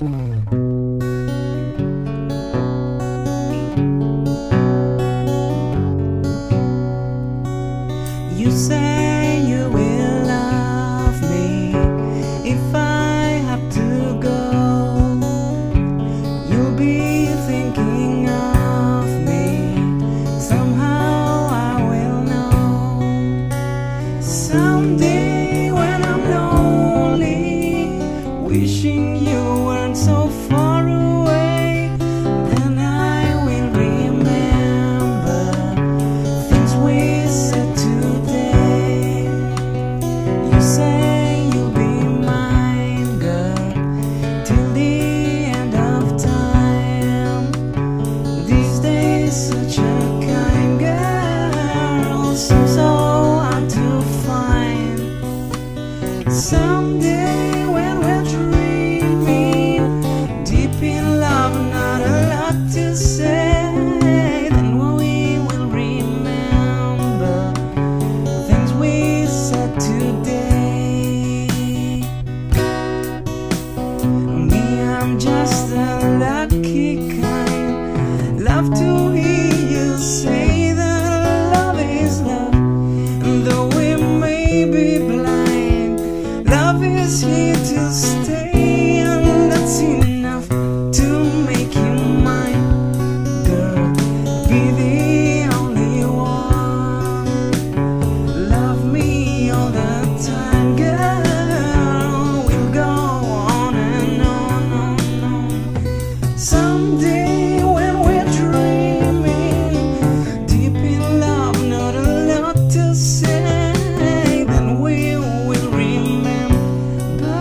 You say you will love me if I have to go. You'll be thinking of me, somehow I will know. Someday when I'm lonely, wishing you weren't so far away, then I will remember things we said today. You say you'll be mine, girl, till the end of time. These days such a kind girl seems so hard to find. Someday when we're dreaming, not a lot to say, then we will remember things we said today. Me, I'm just a lucky kind. Love to hear you say that love is love, and though we may be blind, love is here to stay, and that's enough to make you mine, girl. Be the only one. Love me all the time, girl. We'll go on and on, on, on. Someday when we're dreaming, deep in love, not a lot to say, then we will remember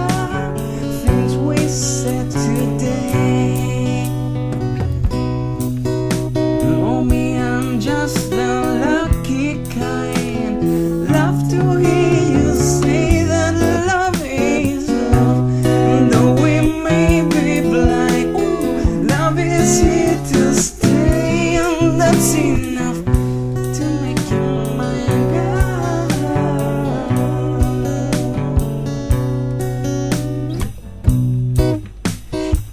things we said today. Just the lucky kind. Love to hear you say that love is love, and though we may be blind, ooh, love is here to stay, and that's enough to make you mine, girl.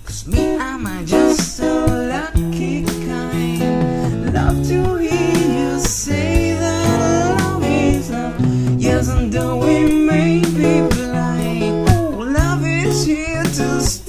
'Cause me, I'm just a lucky kind. Love to hear say that love is love, yes, and though we may be blind, oh, love is here to stay.